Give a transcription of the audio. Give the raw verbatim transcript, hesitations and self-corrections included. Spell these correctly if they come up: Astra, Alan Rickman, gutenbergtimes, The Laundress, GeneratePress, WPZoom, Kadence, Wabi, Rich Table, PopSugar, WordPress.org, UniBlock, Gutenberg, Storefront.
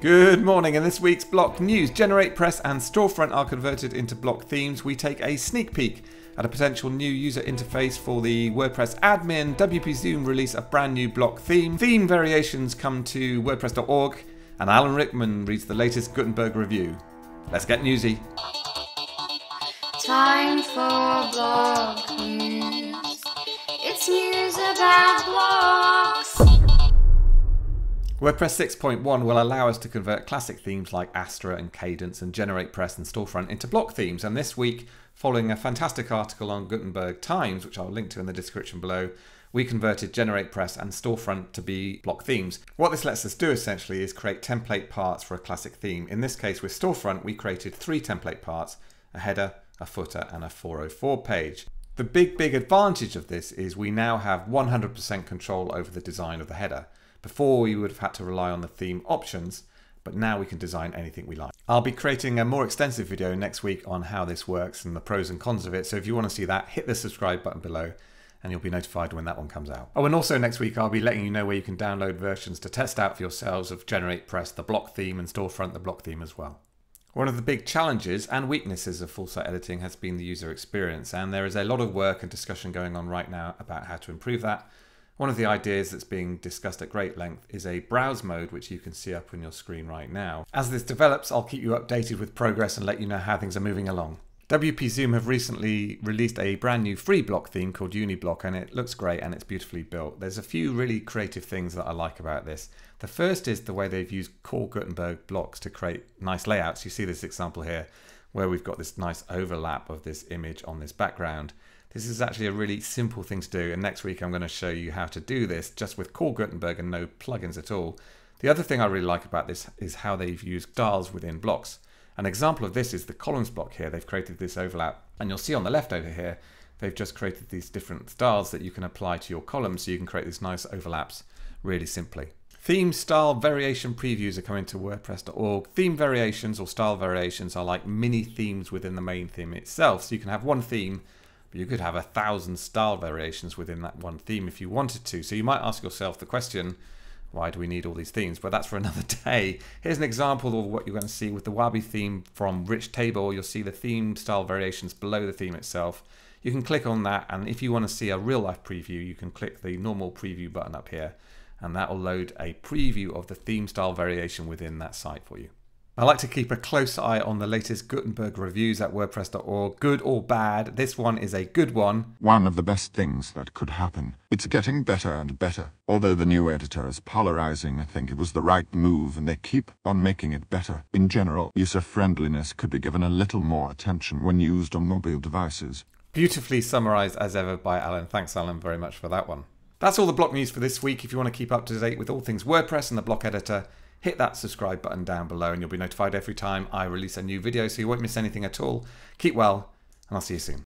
Good morning. In this week's block news, GeneratePress and Storefront are converted into block themes. We take a sneak peek at a potential new user interface for the WordPress admin. W P Zoom release a brand new block theme. Theme variations come to WordPress dot org. And Alan Rickman reads the latest Gutenberg review. Let's get newsy. Time for block news. It's news about blocks. WordPress six point one will allow us to convert classic themes like Astra and Kadence and GeneratePress and Storefront into block themes. And this week, following a fantastic article on Gutenberg Times, which I'll link to in the description below, we converted GeneratePress and Storefront to be block themes. What this lets us do essentially is create template parts for a classic theme. In this case with Storefront, we created three template parts, a header, a footer and a four oh four page. The big, big advantage of this is we now have one hundred percent control over the design of the header. Before we would have had to rely on the theme options, but now we can design anything we like. I'll be creating a more extensive video next week on how this works and the pros and cons of it. So if you want to see that, hit the subscribe button below and you'll be notified when that one comes out. Oh, and also next week, I'll be letting you know where you can download versions to test out for yourselves of GeneratePress, the block theme, and Storefront, the block theme as well. One of the big challenges and weaknesses of full site editing has been the user experience. And there is a lot of work and discussion going on right now about how to improve that. One of the ideas that's being discussed at great length is a browse mode, which you can see up on your screen right now. As this develops, I'll keep you updated with progress and let you know how things are moving along. W P Zoom have recently released a brand new free block theme called UniBlock, and it looks great and it's beautifully built. There's a few really creative things that I like about this. The first is the way they've used core Gutenberg blocks to create nice layouts. You see this example here where we've got this nice overlap of this image on this background. This is actually a really simple thing to do, and next week I'm going to show you how to do this just with core Gutenberg and no plugins at all. The other thing I really like about this is how they've used styles within blocks. An example of this is the columns block here. They've created this overlap, and you'll see on the left over here, they've just created these different styles that you can apply to your columns, so you can create these nice overlaps really simply. Theme style variation previews are coming to WordPress dot org. Theme variations or style variations are like mini themes within the main theme itself, so you can have one theme, but you could have a thousand style variations within that one theme if you wanted to. So you might ask yourself the question, why do we need all these themes? But that's for another day. Here's an example of what you're going to see with the Wabi theme from Rich Table. You'll see the theme style variations below the theme itself. You can click on that, and if you want to see a real life preview, you can click the normal preview button up here, and that will load a preview of the theme style variation within that site for you. I like to keep a close eye on the latest Gutenberg reviews at WordPress dot org, good or bad. This one is a good one. One of the best things that could happen. It's getting better and better. Although the new editor is polarizing, I think it was the right move and they keep on making it better. In general, user friendliness could be given a little more attention when used on mobile devices. Beautifully summarized as ever by Alan. Thanks, Alan, very much for that one. That's all the block news for this week. If you want to keep up to date with all things WordPress and the block editor, hit that subscribe button down below and you'll be notified every time I release a new video so you won't miss anything at all. Keep well, and I'll see you soon.